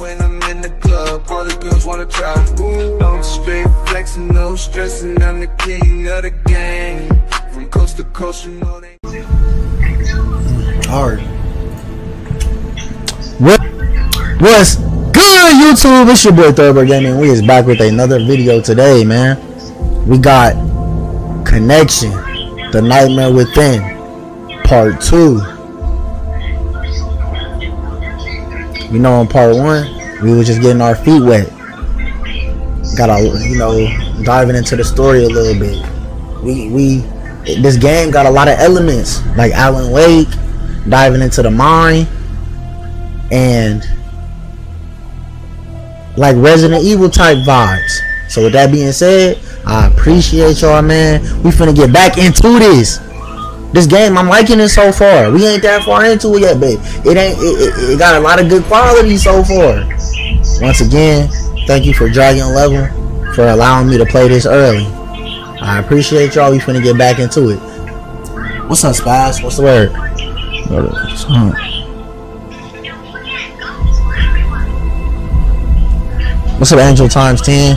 when I'm in the club. All the girls wanna try. I'm straight flexing, no stressing. I'm the king of the gang. From coast to coast, you know they. Hard. What's good, YouTube? It's your boy Thurlbredgaming. We is back with another video today, man. We got Connection: The Nightmare Within, Part 2. You know, in Part 1, we was just getting our feet wet. Got a, you know, diving into the story a little bit. This game got a lot of elements like Alan Wake, diving into the mind, and like Resident Evil type vibes. So with that being said, I appreciate y'all, man. We finna get back into this game. I'm liking it so far. We ain't that far into it yet, babe. It got a lot of good quality so far. Once again, thank you for Dragon Level for allowing me to play this early. I appreciate y'all. We finna get back into it. What's up, Spies? What's the word? What's up? What's up, Angel times 10?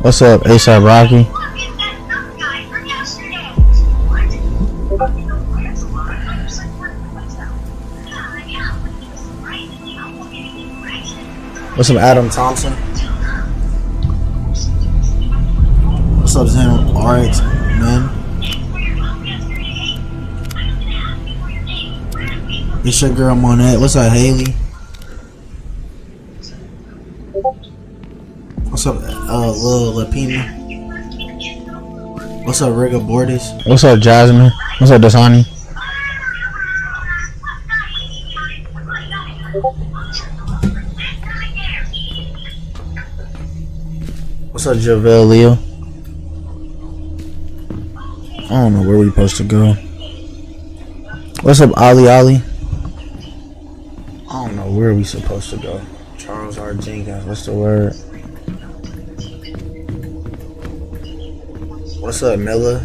What's up, ASAP Rocky? What's up, Adam Thompson? What's up, Zen RX, man? It's your girl Monette. What's up, Haley? What's up, Lil Lapina? What's up, Riga Bordis? What's up, Jasmine? What's up, Dasani? What's up, Javelle Leo? I don't know where we supposed to go. What's up, Ali Ali? I don't know where we supposed to go. Charles R. Jenkins, what's the word? What's up, Miller?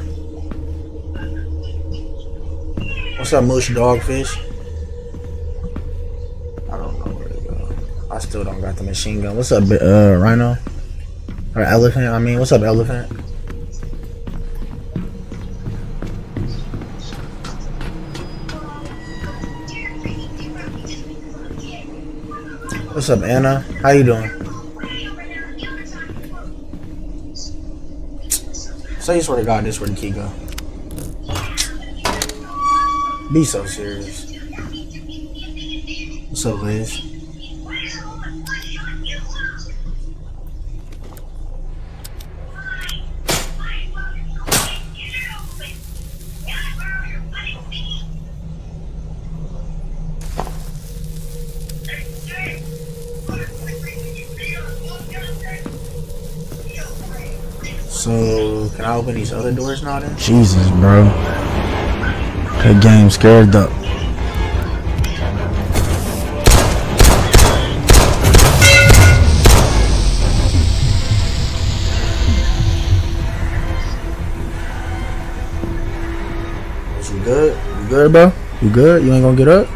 What's up, Mush Dogfish? I don't know where to go. I still don't got the machine gun. What's up, Rhino? Or Elephant, I mean. What's up, Elephant? What's up, Anna? How you doing? So you swear to God, this where the key go. Be so serious. What's up, Liz? So, can I open these other doors now then? Jesus, bro. That game scared up. You good? You good, bro? You good? You ain't gonna get up?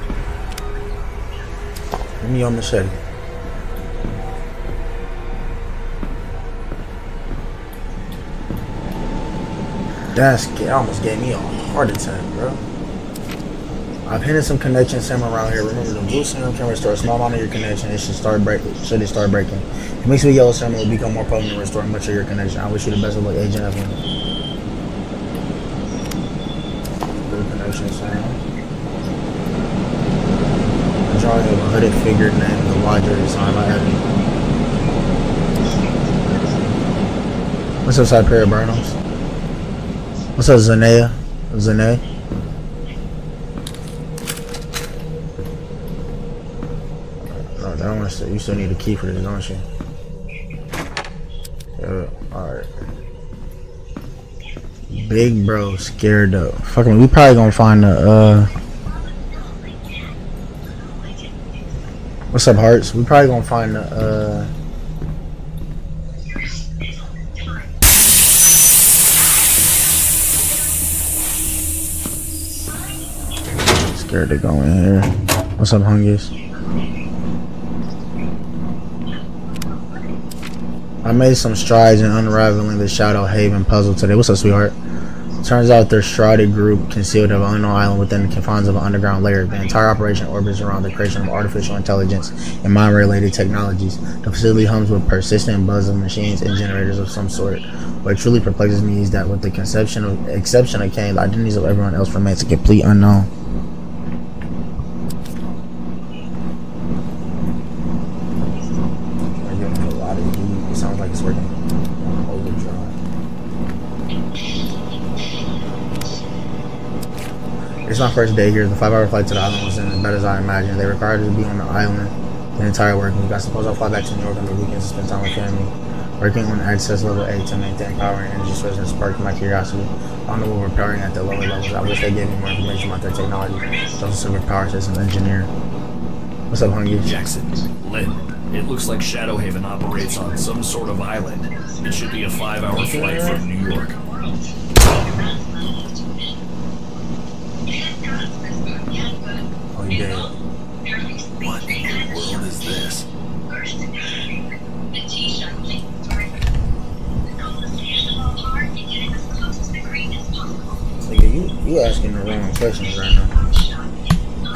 Give me your machete. That almost gave me a heart attack, bro. I've hinted some connection sim around here. Remember, the blue sim can restore a small amount of your connection. It should start breaking. Should it start breaking? It makes the yellow sim will become more potent and restore much of your connection. I wish you the best of luck, Agent F.M. Blue connection sim. I'm drawing a hooded figure named the Lodger design by Evan. What's up, Cypera Burnhams? What's up, Zanea? Zanae? No, that one still, you still need a key for this, don't you? Yeah, alright. Big bro scared up. Fuck me, we probably gonna find the What's up, Hearts? We're probably gonna find the, scared to go in here. What's up, Hungus? I made some strides in unraveling the Shadow Haven puzzle today. What's up, sweetheart? Turns out their shrouded group concealed of an unknown island within the confines of an underground layer. The entire operation orbits around the creation of artificial intelligence and mind-related technologies. The facility hums with persistent buzz of machines and generators of some sort. What truly perplexes me is that with the exception of Kane, the identities of everyone else remains a complete unknown. It's my first day here. The 5-hour flight to the island wasn't as bad as I imagined. They required us to be on the island the entire working week. I suppose I'll fly back to New York on the weekends to spend time with family. Working on access level 8 to maintain power and energy sources has sparked my curiosity. I know we're repairing at the lower levels. I wish they gave me more information about their technology. It's also a superpower system engineer. What's up, Hungy? Jackson, Lynn, it looks like Shadow Haven operates on some sort of island. It should be a 5-hour flight from New York. Dead. What in the world is this? Nigga, you asking the wrong questions right now. Oh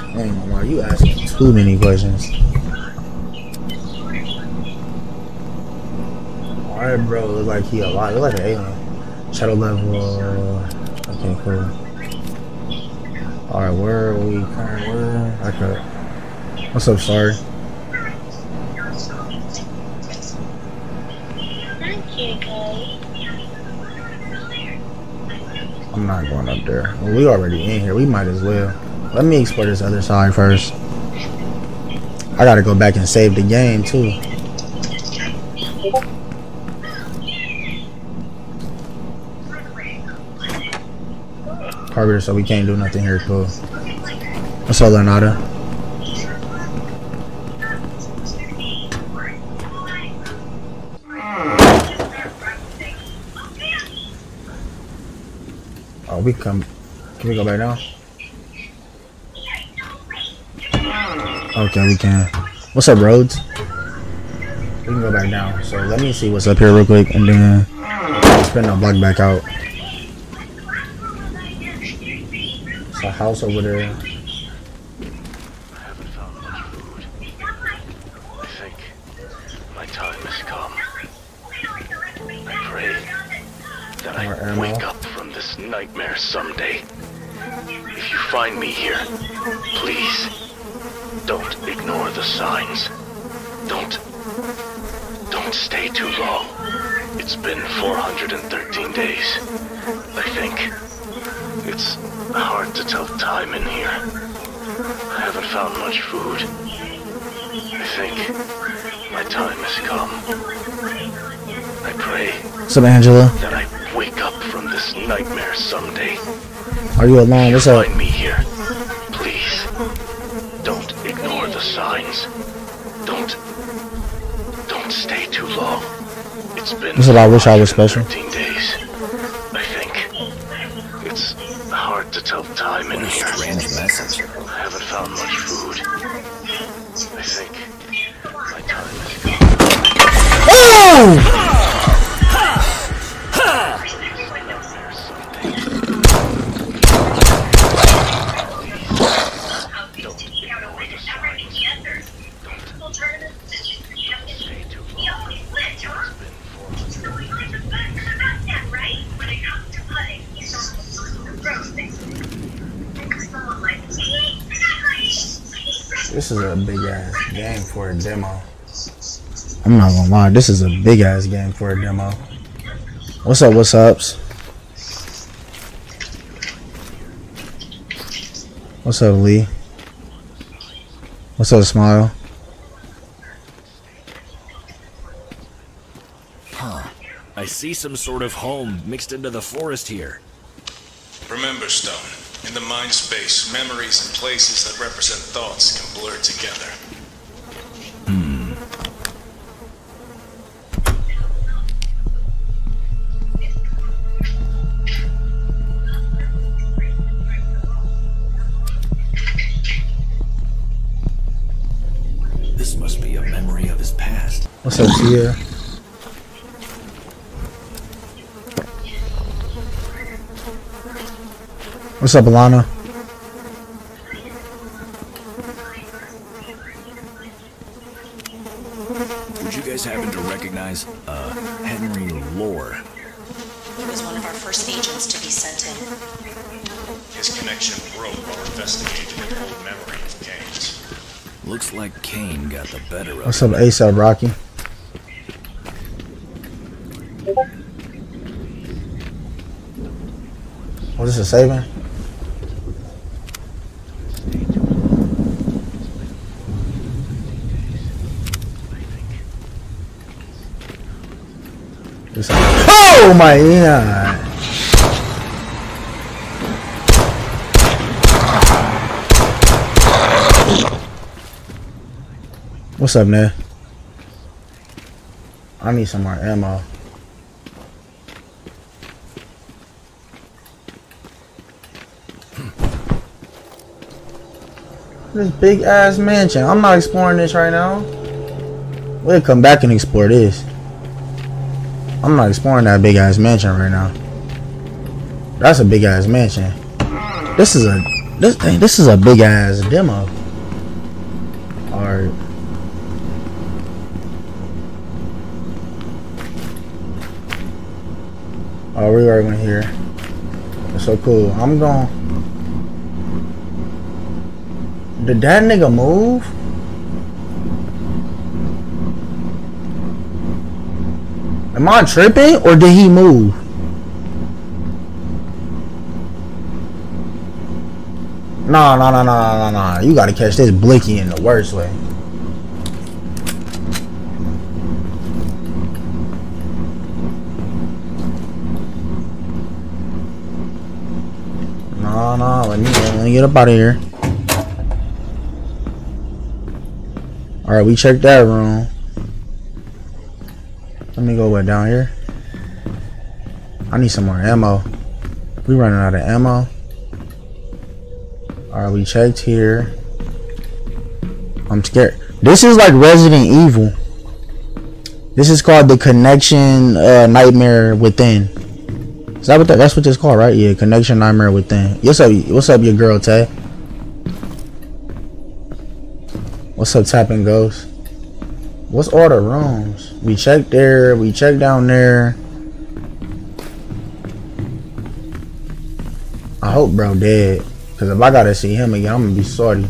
my god, you asking too many questions. Alright, bro, look like he alive. Look like an alien. Shadow level. Okay, cool. Alright, where are we currently? Okay. What's up, sorry? I'm not going up there. Well, we already in here. We might as well. Let me explore this other side first. I gotta go back and save the game, too. So we can't do nothing here, cool. What's up, Leonardo? Oh, we come. Can we go back now? Okay, we can. What's up, Rhodes? We can go back down. So let me see what's up here real quick, and then spin the block back out. A house over there. I haven't found much food. I think my time has come. I pray that I wake up from this nightmare someday. If you find me here, please don't ignore the signs. Don't stay too long. It's been 413 days. I think it's hard to tell time in here. I haven't found much food. I think my time has come. I pray that I wake up from this nightmare someday. Are you alone? What's up? Find me here. Please. Don't ignore the signs. Don't stay too long. It's been I wish I was special. This is a big-ass game for a demo. I'm not gonna lie, this is a big-ass game for a demo. What's up, what's ups? What's up, Lee? What's up, Smile? Huh. I see some sort of home mixed into the forest here. Remember, Stone. In the mind space, memories and places that represent thoughts can blur together. This must be a memory of his past. What's up here? What's up, Alana? Would you guys happen to recognize Henry Lore? He was one of our first agents to be sent in. His connection broke while investigating the old memory of Kane's. Looks like Kane got the better of him. What's up, ASAP Rocky? What is it saving? Oh my god. What's up, man? I need some more ammo. This big ass mansion. I'm not exploring this right now. We'll come back and explore this. I'm not exploring that big ass mansion right now. That's a big ass mansion. This is a big ass demo. Alright. Oh, we already went here. That's so cool. I'm going. Did that nigga move? Am I tripping or did he move? Nah. You gotta catch this blicky in the worst way. Nah. Let me get up out of here. Alright, we checked that room. Let me go down here. I need some more ammo. We running out of ammo. Alright, we checked here. I'm scared. This is like Resident Evil. This is called the Connection Nightmare Within. Is that what that's what it's called, right? Yeah, Connection Nightmare Within. What's up your girl, Tay? What's up, Tapping Ghost? What's all the rooms? We checked there, we checked down there. I hope bro dead, cause if I gotta see him again, I'm gonna be sorry.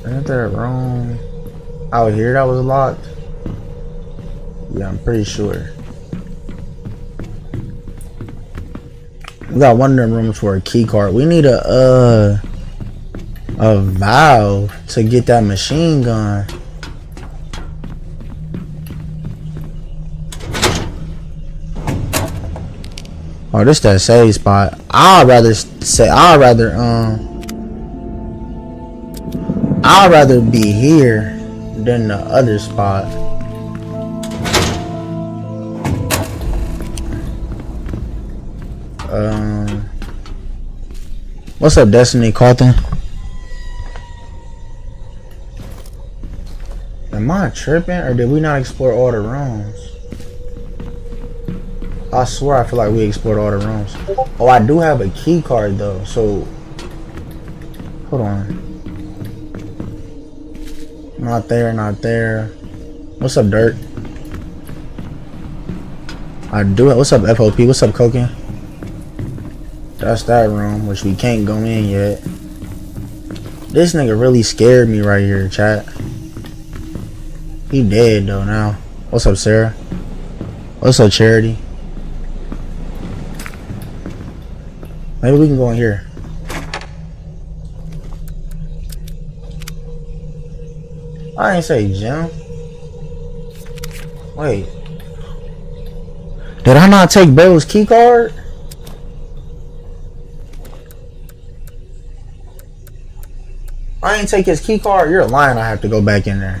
Isn't there a room out here that was locked? Yeah, I'm pretty sure. We got one of them rooms for a key card. We need a valve to get that machine gun. Oh, this that save spot. I'd rather be here than the other spot. What's up, Destiny Carlton? Am I tripping or did we not explore all the rooms? I swear I feel like we explored all the rooms. Oh, I do have a key card though, so hold on. Not there. What's up, Dirt? I do it. What's up, FOP? What's up, Cokin? That's that room, which we can't go in yet. This nigga really scared me right here, chat. He dead though now. What's up, Sarah? What's up, Charity? Maybe we can go in here. I ain't say Jim. Wait. Did I not take Bell's key card? I ain't take his key card. You're lying. I have to go back in there.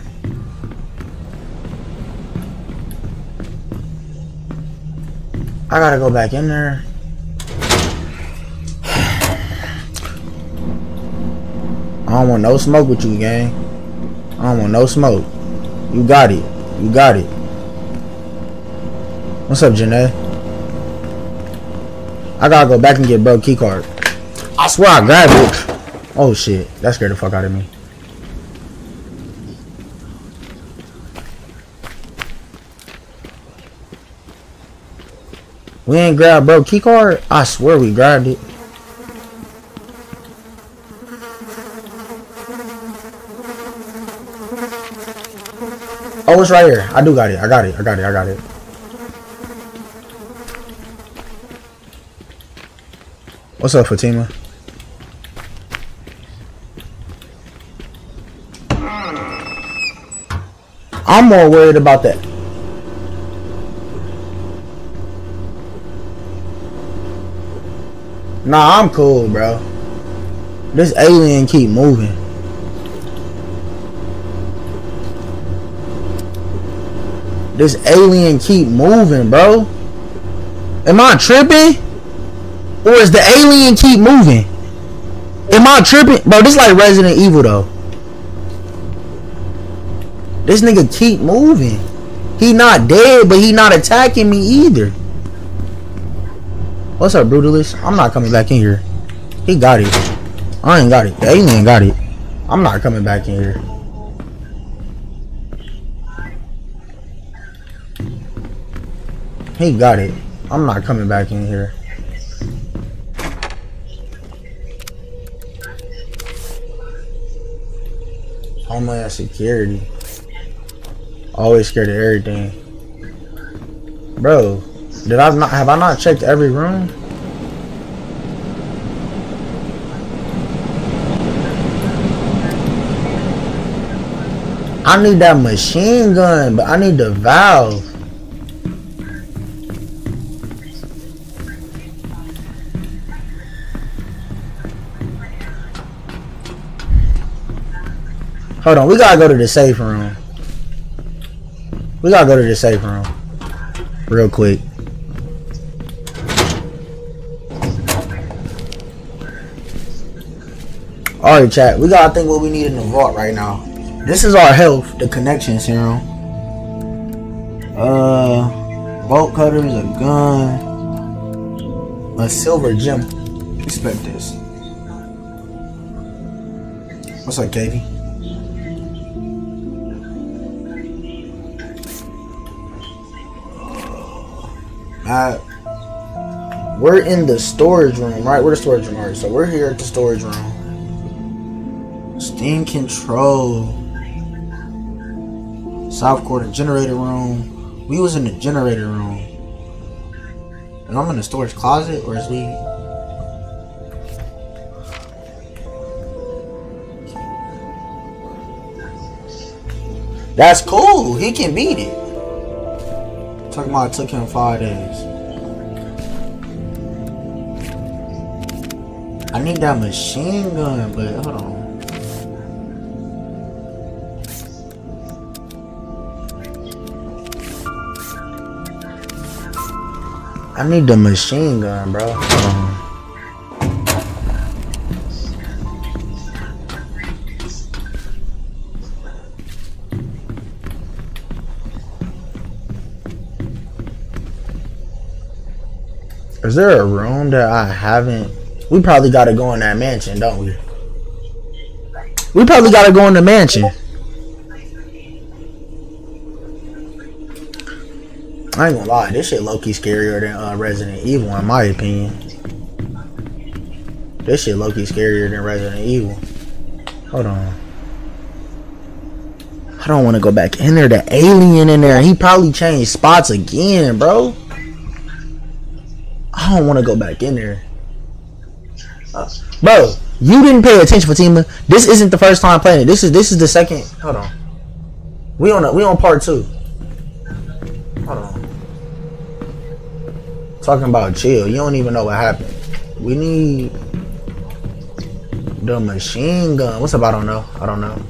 I gotta go back in there. I don't want no smoke with you, gang. I don't want no smoke. You got it. You got it. What's up, Janae? I gotta go back and get bro keycard. I swear I grabbed it. Oh shit, that scared the fuck out of me. We ain't grabbed bro keycard? I swear we grabbed it. Oh, it's right here. I do got it. I got it. I got it. I got it. What's up, Fatima? I'm more worried about that. Nah, I'm cool, bro. This alien keep moving. This alien keep moving, bro. Am I tripping? Or is the alien keep moving? Am I tripping? Bro, this like Resident Evil, though. This nigga keep moving. He not dead, but he not attacking me either. What's up, Brutalist? I'm not coming back in here. He got it. I ain't got it. The alien got it. I'm not coming back in here. He got it. I'm not coming back in here. Homeland Security. Always scared of everything. Bro, did I not have I not checked every room? I need that machine gun, but I need the valve. Hold on, we gotta go to the safe room. We gotta go to the safe room. Real quick. Alright, chat. We gotta think what we need in the vault right now. This is our health, the connection serum. Bolt cutters, a gun, a silver gem. Expect this. What's up, Katie? We're in the storage room, right? We're the storage room, alright. So we're here at the storage room. Steam control. South quarter generator room. We was in the generator room. And I'm in the storage closet, or is we? That's cool. He can beat it. Talking about it took him 5 days. I need that machine gun, but hold on. I need the machine gun, bro. Hold on. Is there a room that I haven't? We probably gotta go in that mansion, don't we? We probably gotta go in the mansion. I ain't gonna lie, this shit low-key scarier than Resident Evil, in my opinion. This shit low-key scarier than Resident Evil. Hold on. I don't wanna go back in there. The alien in there, he probably changed spots again, bro. I don't want to go back in there. Bro, you didn't pay attention, Fatima. This isn't the first time playing it. This is the second. Hold on. We on part 2. Hold on. Talking about chill. You don't even know what happened. We need the machine gun. What's up? I don't know. I don't know.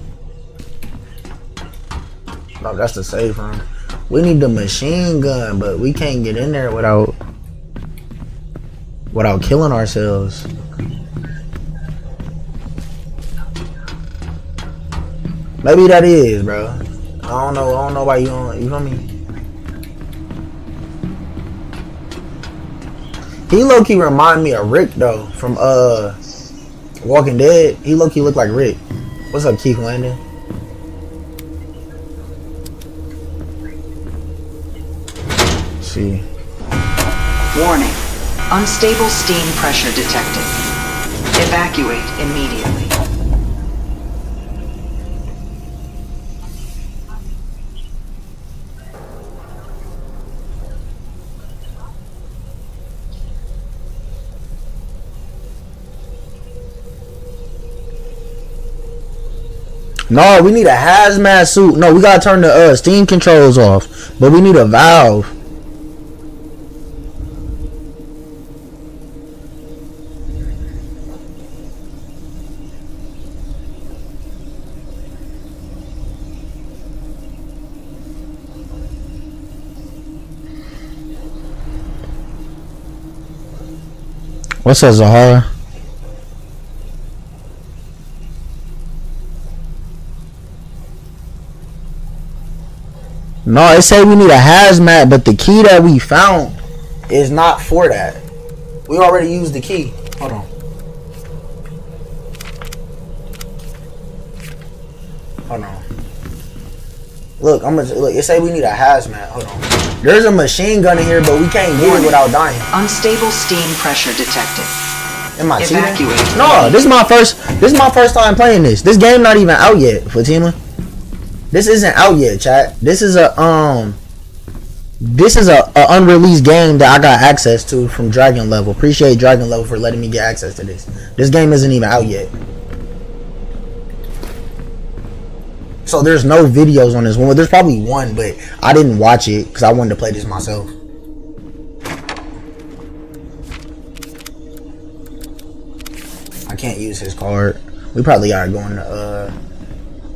No, that's the safe room. We need the machine gun, but we can't get in there without without killing ourselves. Maybe that is, bro. I don't know why you don't, you feel me? He low-key remind me of Rick, though, from, Walking Dead. He low-key look like Rick. What's up, Keith Landon? Let's see. Warning. Unstable steam pressure detected. Evacuate immediately. No, we need a hazmat suit. No, we gotta turn the steam controls off. But we need a valve. What's up, Zahara? No, it said we need a hazmat, but the key that we found is not for that. We already used the key. Hold on. Hold on. Look, I'm gonna look. It said we need a hazmat. Hold on. There's a machine gun in here, but we can't get it without dying. Unstable steam pressure detected. Am I cheating? No, this is my first. This is my first time playing this. This game not even out yet, Fatima. This isn't out yet, chat. This is a this is a unreleased game that I got access to from Dragon Level. Appreciate Dragon Level for letting me get access to this. This game isn't even out yet. So there's no videos on this one. Well, there's probably one, but I didn't watch it because I wanted to play this myself. I can't use his card. We probably are going to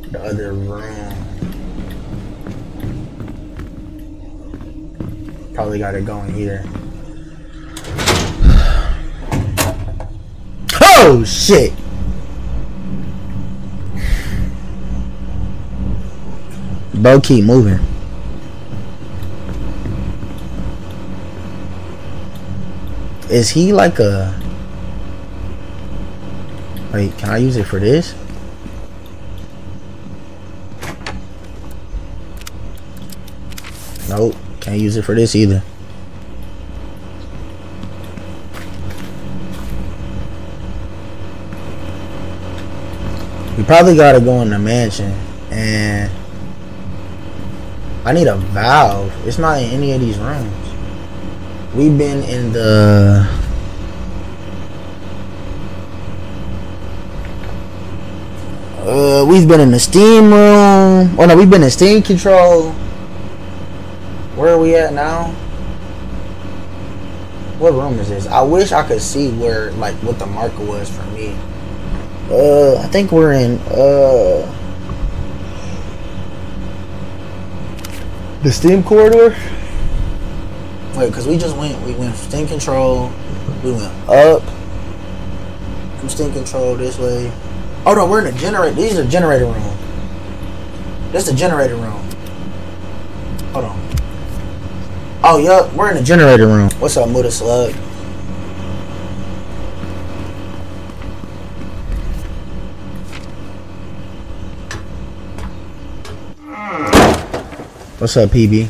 the other room. Probably gotta go in here. Oh shit! Bro, keep moving. Is he like a... Wait, can I use it for this? Nope, can't use it for this either. We probably gotta go in the mansion, and I need a valve. It's not in any of these rooms. We've been in the... we've been in the steam room. Oh no, we've been in steam control. Where are we at now? What room is this? I wish I could see where, like, what the marker was for me. I think we're in the steam corridor. Wait, cause we went from steam control, we went up from steam control this way. Oh no, we're in the generator. These are generator room. This is the generator room. Hold on. Oh, yup, we're in the generator room. What's up, Muda Slug? What's up, PB?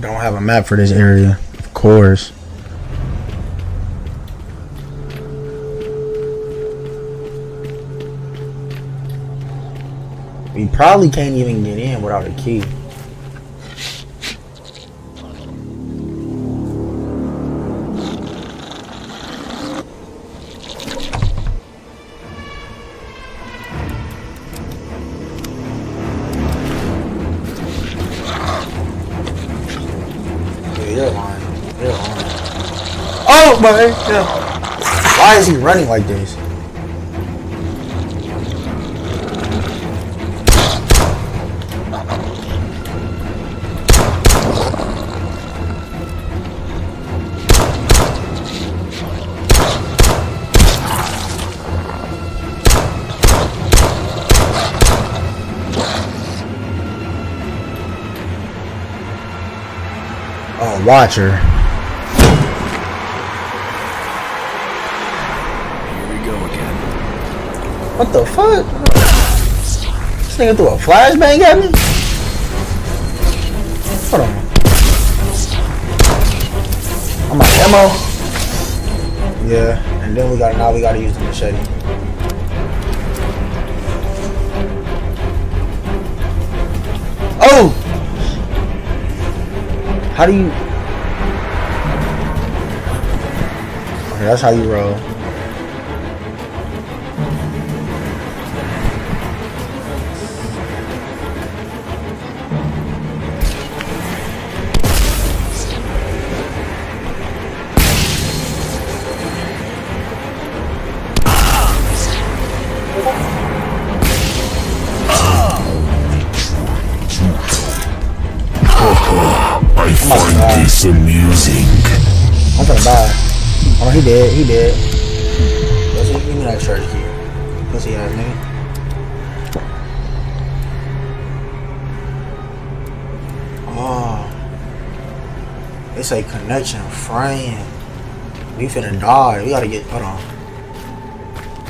Don't have a map for this area, of course. We probably can't even get in without a key. Dude, you're lying. You're lying. Oh, my God. Why is he running like this? Oh, Watcher. Here we go again. What the fuck? This nigga threw a flashbang at me? Hold on. I'm out of ammo. Yeah, and then we gotta use the machete. Oh! How do you... Okay, that's how you roll. Amusing. I'm gonna die. Oh, he dead. He dead. Let's see. Give me that charge key. Let's see how his name. Oh, it's a connection friend. We finna die. We gotta get. Hold on.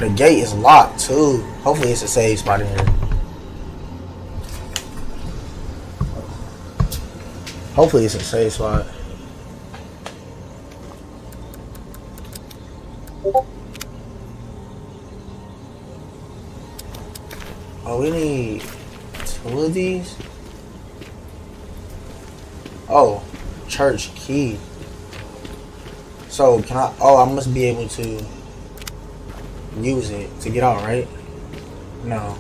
The gate is locked too. Hopefully, it's a safe spot in here. Hopefully, it's a safe spot. Oh, we need 2 of these. Oh, church key. So can I? Oh, I must be able to use it to get out, right? No.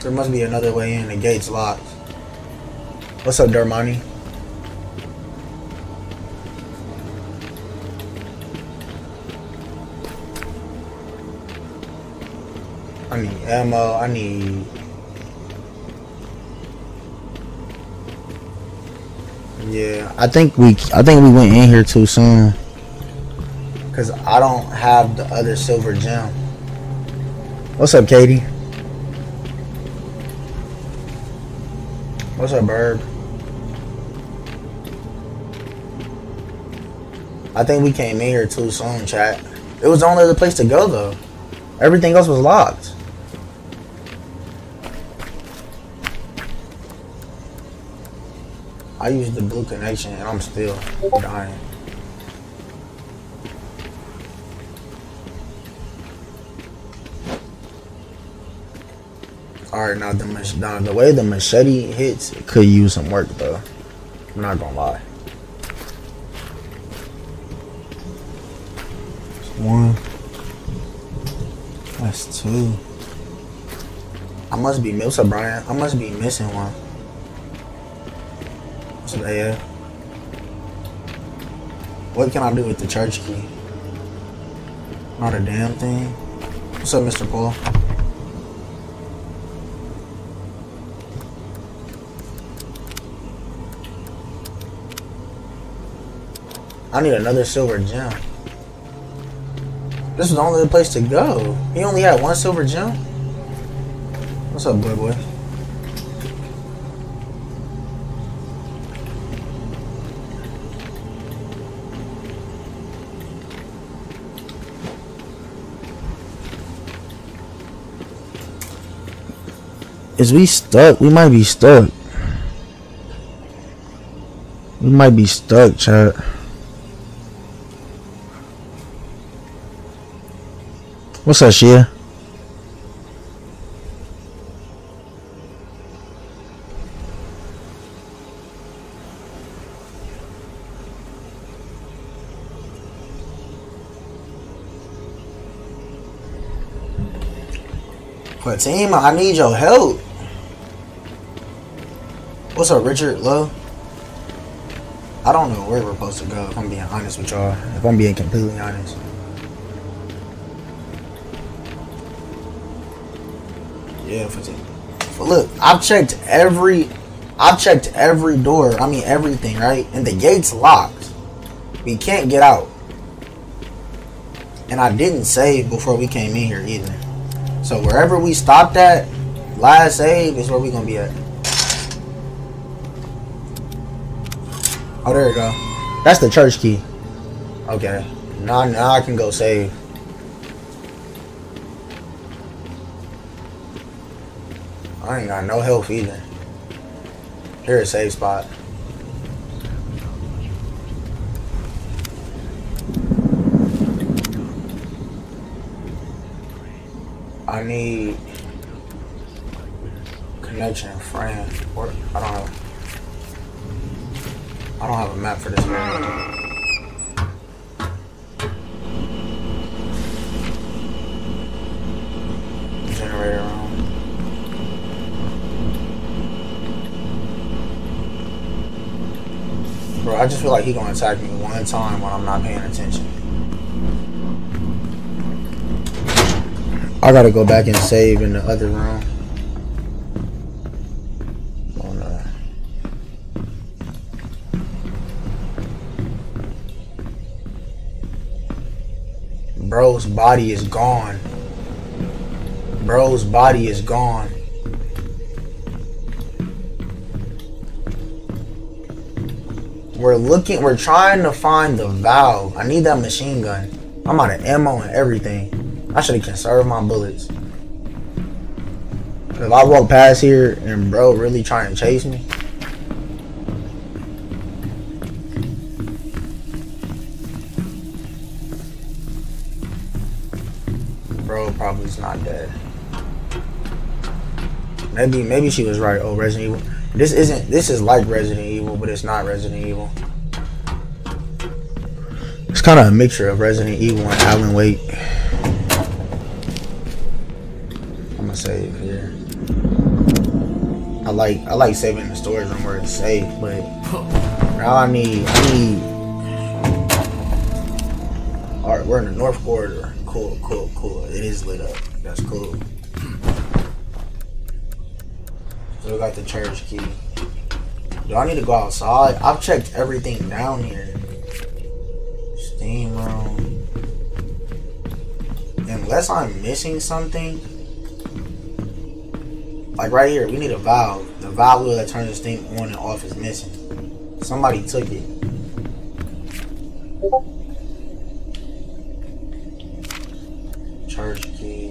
There must be another way in. The gate's locked. What's up, Dermani? I need ammo. I need yeah. I think we went in here too soon. Cause I don't have the other silver gem. What's up, Katie? What's up, Bird? I think we came in here too soon, chat. It was the only other place to go, though. Everything else was locked. I used the blue connection, and I'm still dying. Alright, now the way the machete hits, it could use some work, though. I'm not gonna lie. 1. That's 2. I must be missing, Brian. I must be missing 1. So, yeah. What can I do with the church key? Not a damn thing. What's up, Mr. Paul? I need another silver gem. This is the only place to go. He only had 1 silver gem? What's up, boy? Is we stuck? We might be stuck. We might be stuck, chat. What's up, Shia? Fatima, I need your help. What's up, Richard Lowe? I don't know where we're supposed to go, if I'm being honest with y'all. If I'm being completely honest. Yeah, but look, I've checked every door, I mean everything, right? And the gate's locked. We can't get out. And I didn't save before we came in here either. So wherever we stopped at, Last save is where we gonna be at. Oh, there we go. That's the church key. Okay. Now I can go save. I ain't got no health either. Here's a safe spot. I need connection, friend, or I don't have a map for this one. I just feel like he gonna attack me one time when I'm not paying attention. I gotta go back and save in the other room. Oh no. Bro's body is gone. Bro's body is gone. We're trying to find the valve. I need that machine gun. I'm out of ammo and everything. I should have conserved my bullets. If I walk past here and bro really trying to chase me. Bro probably is not dead. Maybe she was right. Oh, Resident Evil. This is like Resident Evil, but it's not Resident Evil. It's kind of a mixture of Resident Evil and Alan Wake. I'm gonna save here. I like saving the storage room where it's safe, but now I need. All right, we're in the north corridor. Cool. It is lit up. That's cool. We got the church key. Do I need to go outside? I've checked everything down here. Steam room. Unless I'm missing something. Like right here, we need a valve. The valve wheel that turns this thing on and off is missing. Somebody took it. Church key.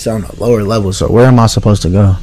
It's on a lower level, so where am I supposed to go?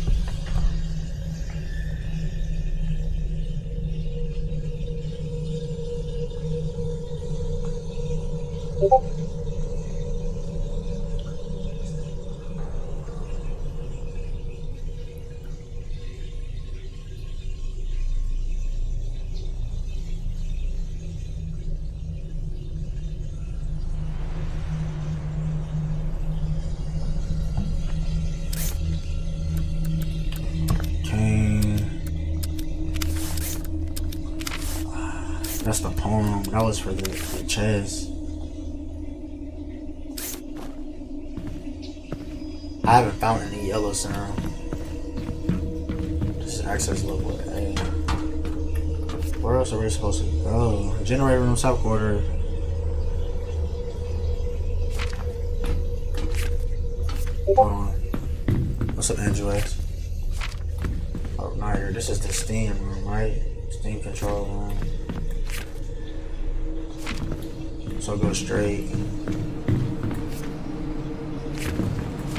That's the palm. That was for the chest. I haven't found any yellow sound. This is access level A. Where else are we supposed to go? Generator room, south quarter. Hold on. What's up, Andrews? Oh, not here. This is the steam room, right? Steam control room. So go straight.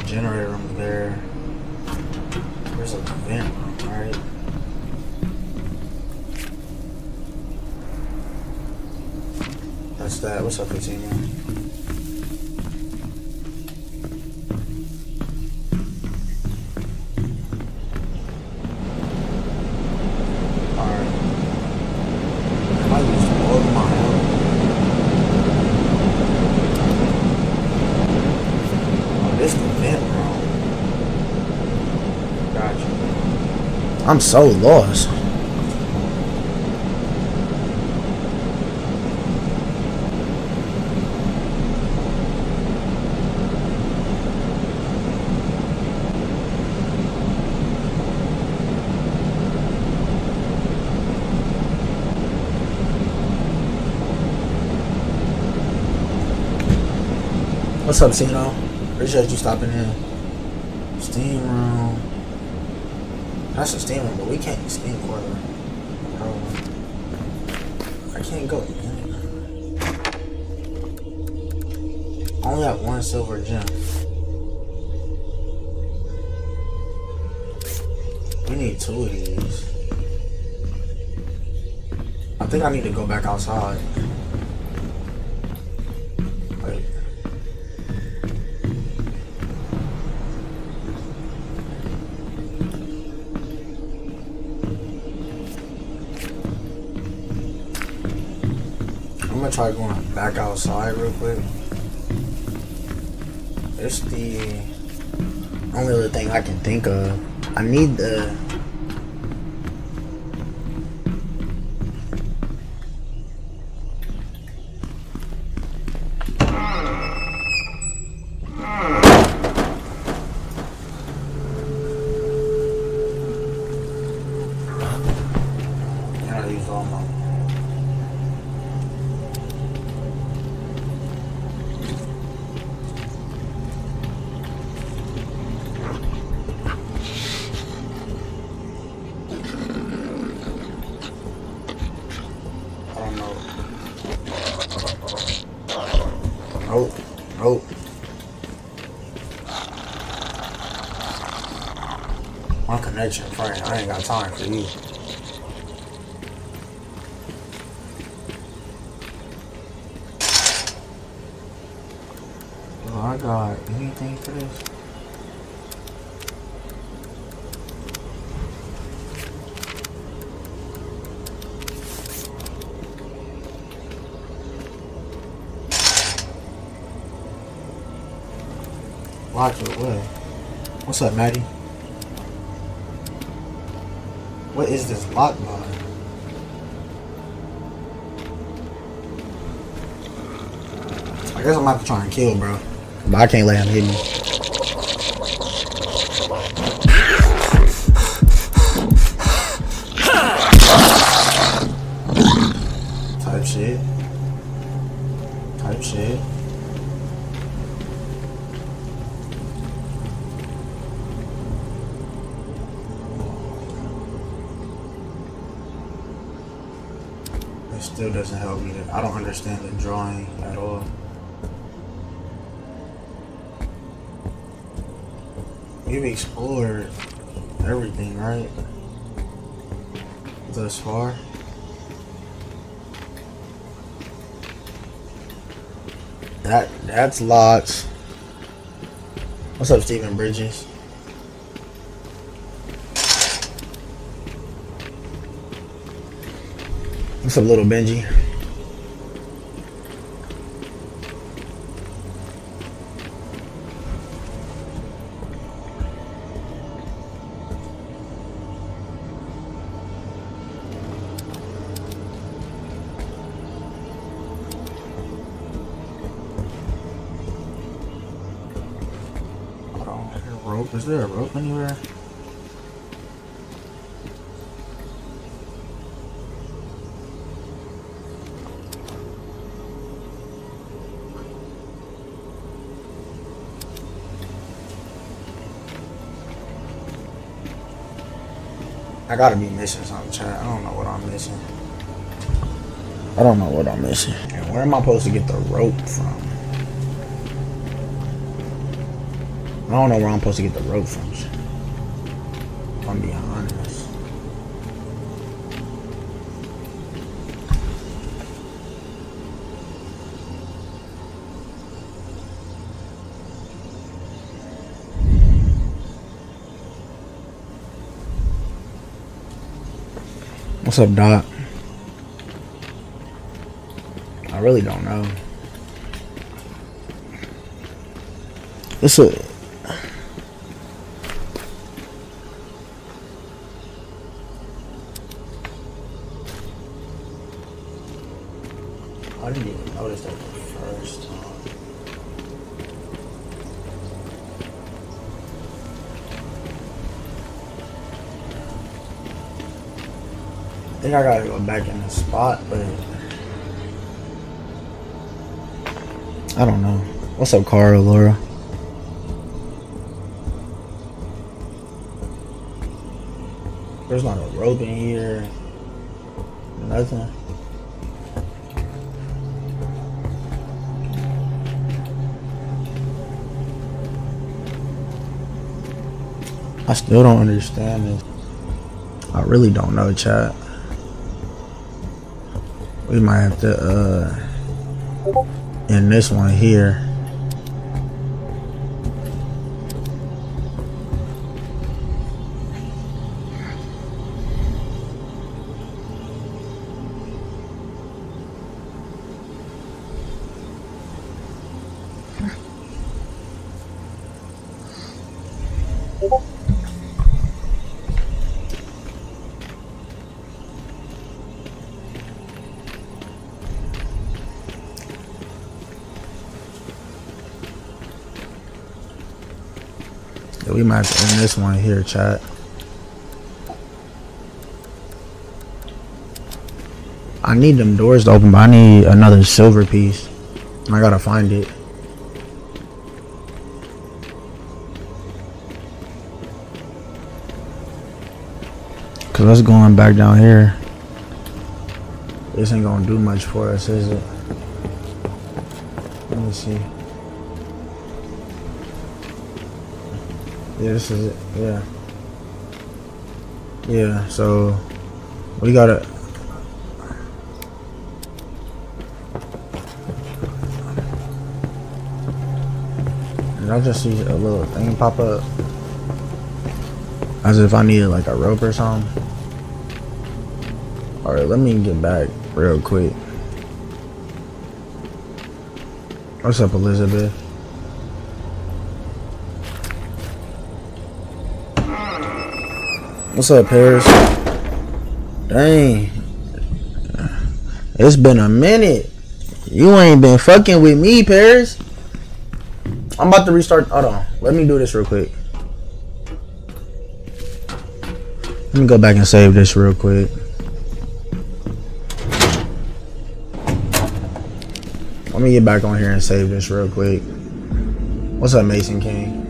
Generator room there. There's a vent room, right? That's that. What's up, Katina? I'm so lost. What's up, Tino? Appreciate you stopping in. Steam room. That's a steam room, but we can't steam corridor. I can't go. I only have one silver gem. We need two of these. I think I need to go back outside. Wait. I'm gonna try going back outside real quick. It's the only other thing I can think of. I need the... I ain't got time for you. Do I got anything for this? Lock it away. What's up, Maddie? What is this lock bar? I guess I'm about to try and kill, bro. But I can't let him hit me. Type shit. Type shit. Still doesn't help me. I don't understand the drawing at all. We've explored everything, right? Thus far. That's locked. What's up, Stephen Bridges? What's up, little Benji? Hold on, rope. Is there a rope anywhere? I gotta be missing something, chat. I don't know what I'm missing. I don't know what I'm missing. And where am I supposed to get the rope from? I don't know where I'm supposed to get the rope from. If I'm behind. What's up, Doc? I really don't know. It's a... I didn't even notice that the first time. I think I gotta go back in the spot, but I don't know. What's up, Carl, Laura? There's not a rope in here. Nothing. I still don't understand this. I really don't know, chat. We might have to end this one here. We might end this one here, chat. I need them doors to open, but I need another silver piece. I gotta find it. Cause us going back down here, this ain't gonna do much for us, is it? Let me see. Yeah, this is it. Yeah. Yeah, so we gotta. Did I just see a little thing pop up? As if I needed like a rope or something. Alright, let me get back real quick. What's up, Elizabeth? What's up, Paris? Dang. It's been a minute. You ain't been fucking with me, Paris. I'm about to restart. Hold on. Let me do this real quick. Let me go back and save this real quick. Let me get back on here and save this real quick. What's up, Mason King?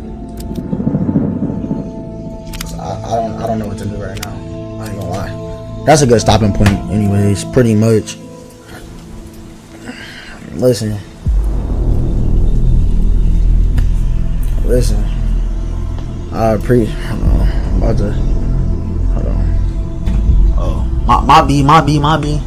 I don't know what to do right now. I ain't gonna lie. That's a good stopping point anyways, pretty much. Listen. I'm about to. Hold on. Oh. My B.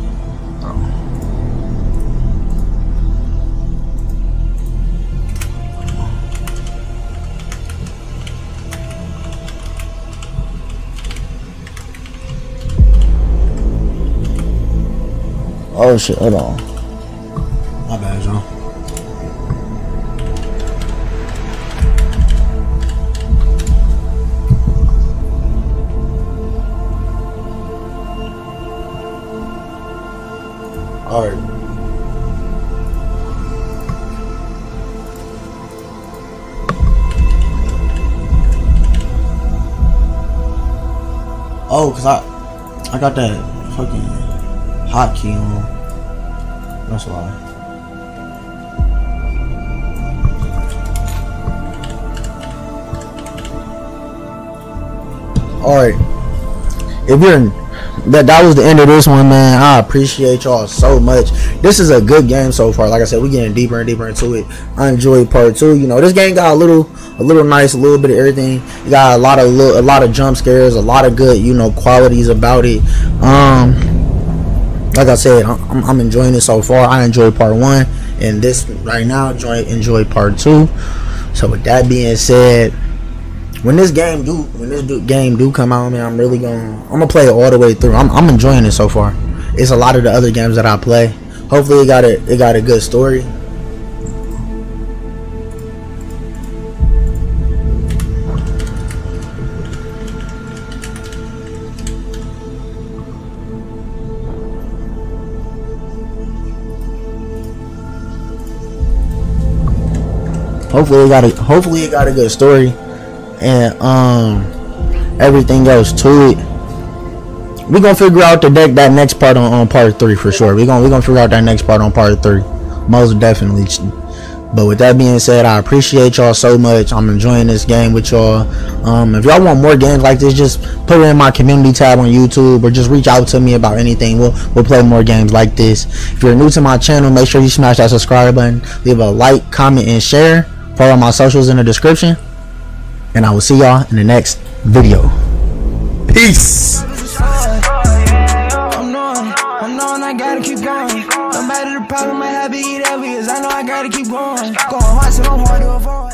Oh shit, hold on. My bad, John. Alright. Oh, cause I got that fucking hotkey on. That's why. Alright. If you're that was the end of this one, man. I appreciate y'all so much. This is a good game so far. Like I said, we're getting deeper and deeper into it. I enjoyed part 2. You know, this game got a little nice, a little bit of everything. It got a lot of jump scares, a lot of good, you know, qualities about it. Like I said, I'm enjoying it so far. I enjoyed part 1, and this right now, enjoy part 2. So with that being said, when this game do come out, man, I'm gonna play it all the way through. I'm enjoying it so far. It's a lot of the other games that I play. Hopefully, it got a good story. Hopefully it got a good story and everything else to it. We're gonna figure out that next part on part 3 for sure. We're gonna figure out that next part on part 3, most definitely. But with that being said, I appreciate y'all so much. I'm enjoying this game with y'all. If y'all want more games like this, just put it in my community tab on YouTube, or just reach out to me about anything. We'll play more games like this. If you're new to my channel, make sure you smash that subscribe button, leave a like, comment, and share. Follow my socials in the description, and I will see y'all in the next video. Peace. I gotta keep going. Going hard, so don't hard to avoid.